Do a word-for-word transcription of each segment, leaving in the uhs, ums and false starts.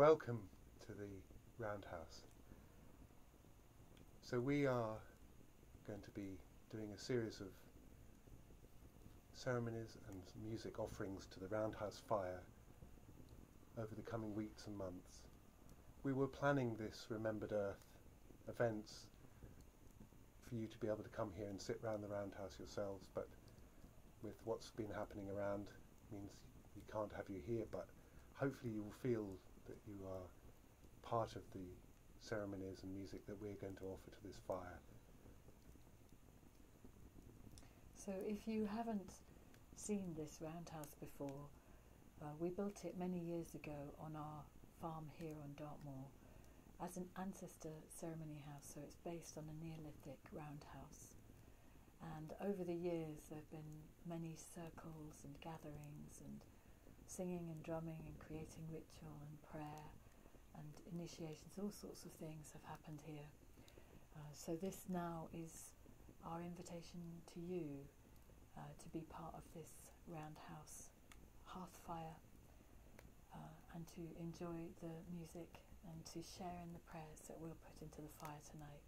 Welcome to the Roundhouse. So we are going to be doing a series of ceremonies and music offerings to the Roundhouse fire over the coming weeks and months. We were planning this Remembered Earth events for you to be able to come here and sit round the Roundhouse yourselves, but with what's been happening around means we can't have you here, but hopefully you will feel that you are part of the ceremonies and music that we're going to offer to this fire. So if you haven't seen this Roundhouse before, uh, we built it many years ago on our farm here on Dartmoor as an ancestor ceremony house, so it's based on a Neolithic roundhouse. And over the years there have been many circles and gatherings and singing and drumming and creating ritual and prayer and initiations, all sorts of things have happened here. Uh, so this now is our invitation to you uh, to be part of this Roundhouse hearth fire uh, and to enjoy the music and to share in the prayers that we'll put into the fire tonight.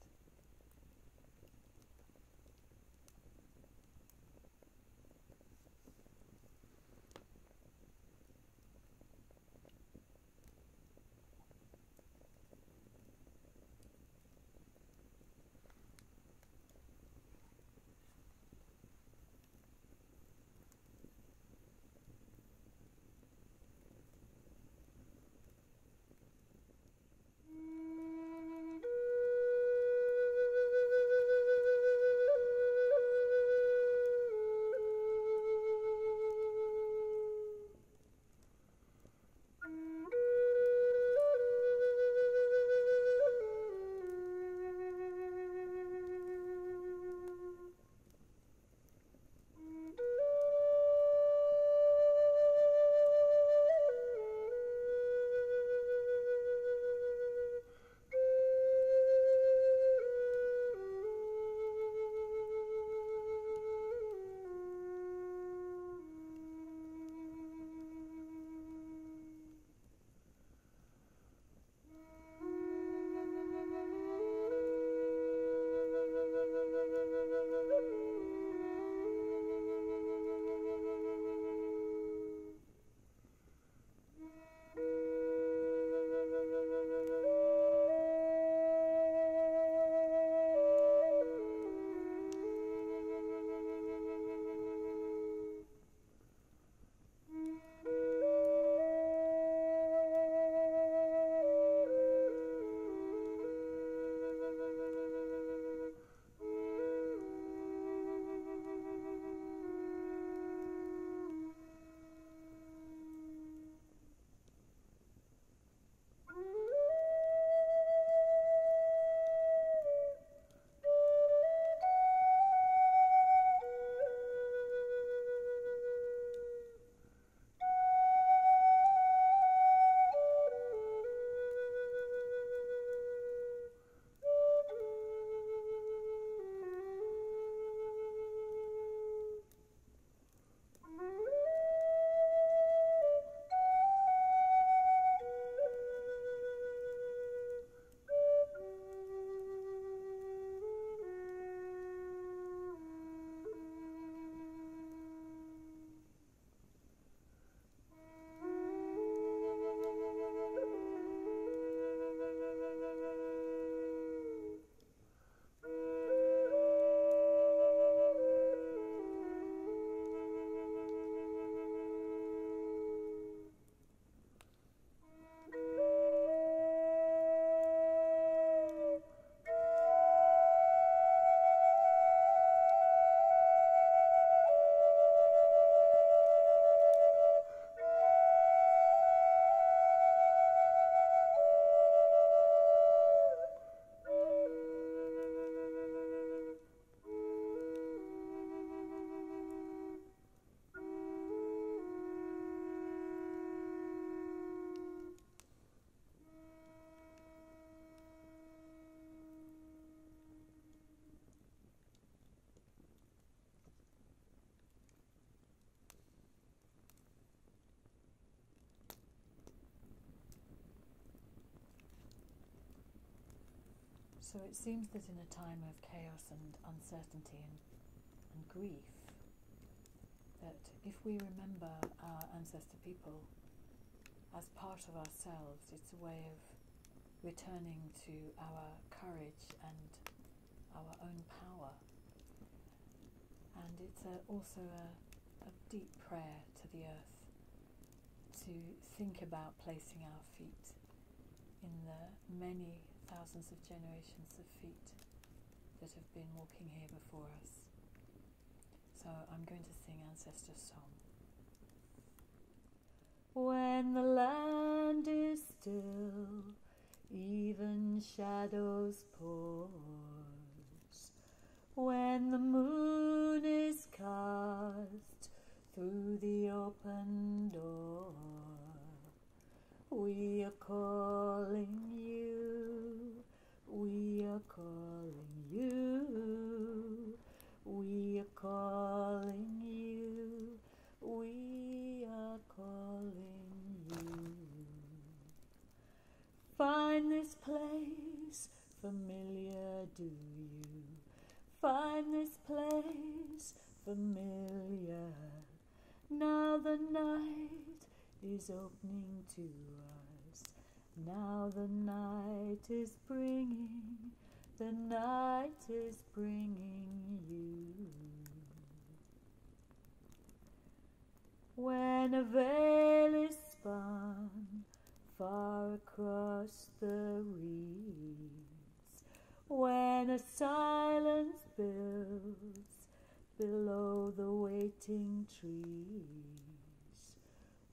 So it seems that in a time of chaos and uncertainty and, and grief, that if we remember our ancestor people as part of ourselves, it's a way of returning to our courage and our own power. And it's a, also a, a deep prayer to the earth to think about placing our feet in the many thousands of generations of feet that have been walking here before us. So I'm going to sing Ancestor Song. When the land is still, even shadows pause. When the moon is cast through the open door, we are calling you, we are calling you, we are calling you, we are calling you. Find this place familiar, do you? Find this place familiar. Now the night is opening to us. Now the night is bringing, the night is bringing you. When a veil is spun far across the reeds, when a silence builds below the waiting trees,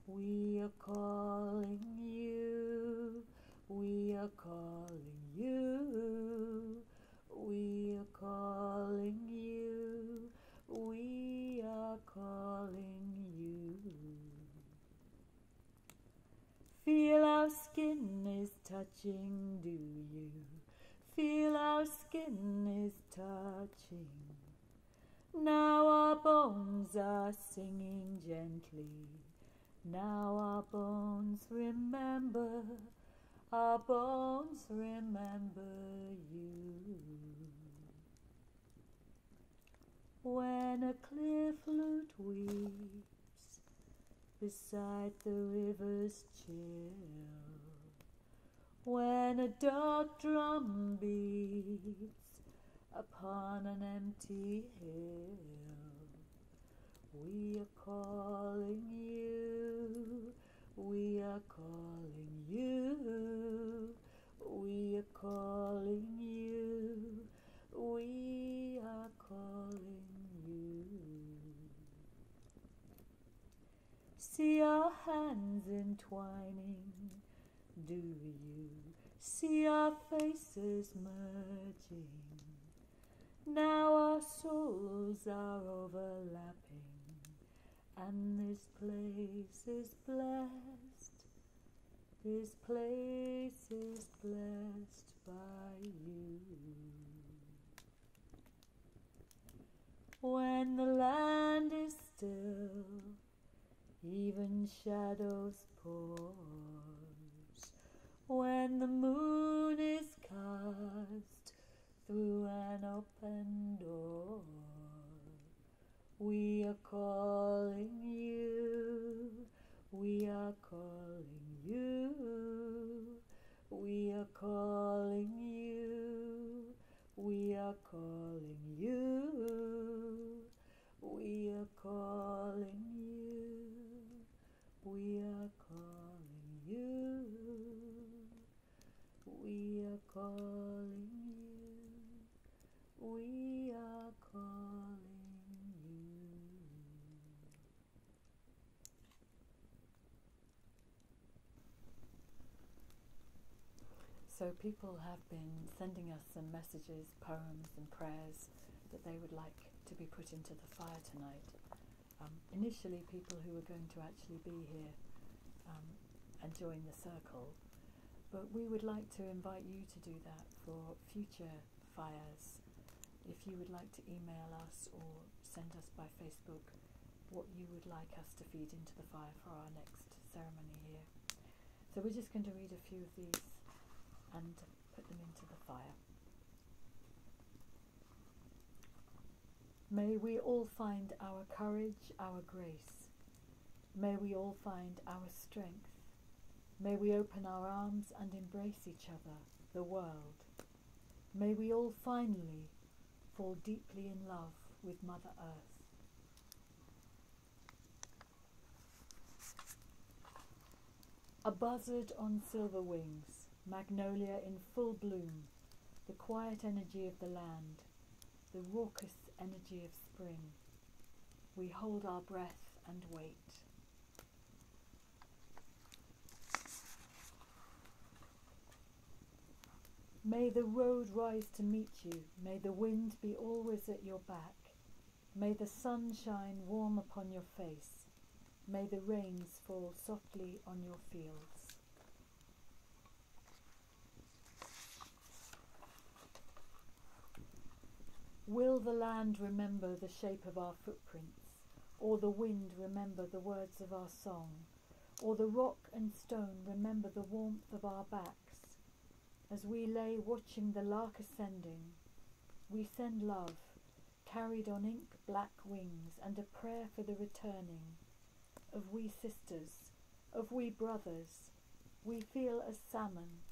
we are calling you, we are calling you, we are calling you, we are calling you. Feel our skin is touching, do you? Feel our skin is touching. Now our bones are singing gently. Now our bones remember, our bones remember you. When a clear flute weeps beside the river's chill, when a dark drum beats upon an empty hill, we are calling you, we are calling you, we are calling you, we are calling you. See our hands entwining, do you? See our faces merging. Now our souls are overlapping. And this place is blessed, this place is blessed by you. When the land is still, even shadows pause. When the moon is cast through an open door, we are calling you, we are calling you, we are calling you, we are calling you, we are calling you, we are calling you, we are calling you, we are calling. So people have been sending us some messages, poems and prayers that they would like to be put into the fire tonight. Um, initially people who were going to actually be here um, and join the circle, but we would like to invite you to do that for future fires. If you would like to email us or send us by Facebook what you would like us to feed into the fire for our next ceremony here. So we're just going to read a few of these and put them into the fire. May we all find our courage, our grace. May we all find our strength. May we open our arms and embrace each other, the world. May we all finally fall deeply in love with Mother Earth. A buzzard on silver wings, magnolia in full bloom, the quiet energy of the land, the raucous energy of spring. We hold our breath and wait. May the road rise to meet you. May the wind be always at your back. May the sun shine warm upon your face. May the rains fall softly on your fields. Will the land remember the shape of our footprints, or the wind remember the words of our song, or the rock and stone remember the warmth of our backs? As we lay watching the lark ascending, we send love, carried on ink-black wings, and a prayer for the returning. Of we sisters, of we brothers, we feel as salmon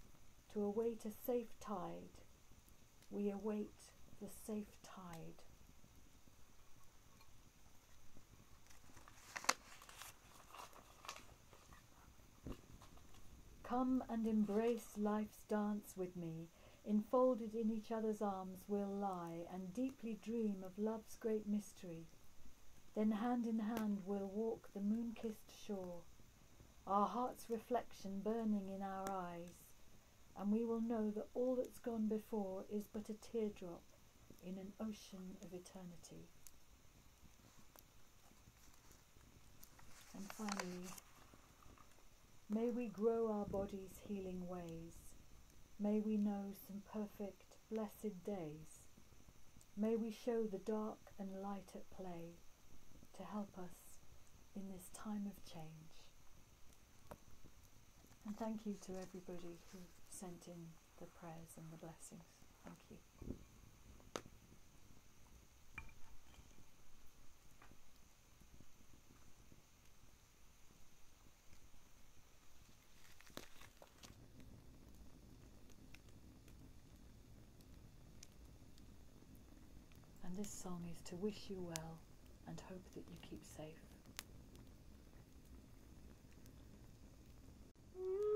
to await a safe tide. We await the safe tide. Come and embrace life's dance with me. Enfolded in each other's arms we'll lie and deeply dream of love's great mystery. Then hand in hand we'll walk the moon-kissed shore, our heart's reflection burning in our eyes, and we will know that all that's gone before is but a teardrop in an ocean of eternity. And finally, may we grow our bodies' healing ways. May we know some perfect, blessed days. May we show the dark and light at play, to help us in this time of change. And thank you to everybody who sent in the prayers and the blessings. Thank you. And this song is to wish you well and hope that you keep safe. Thank you.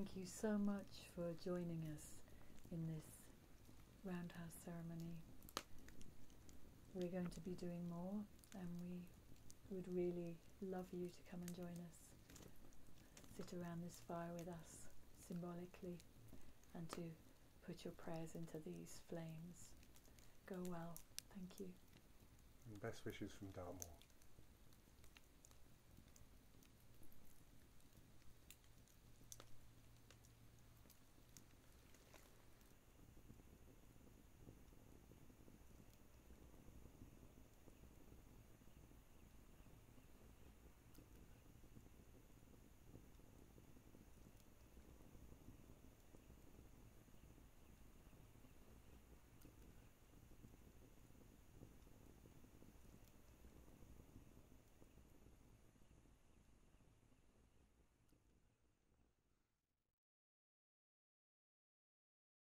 Thank you so much for joining us in this roundhouse ceremony. We're going to be doing more, and we would really love you to come and join us, sit around this fire with us symbolically, and to put your prayers into these flames. Go well. Thank you. And best wishes from Dartmoor.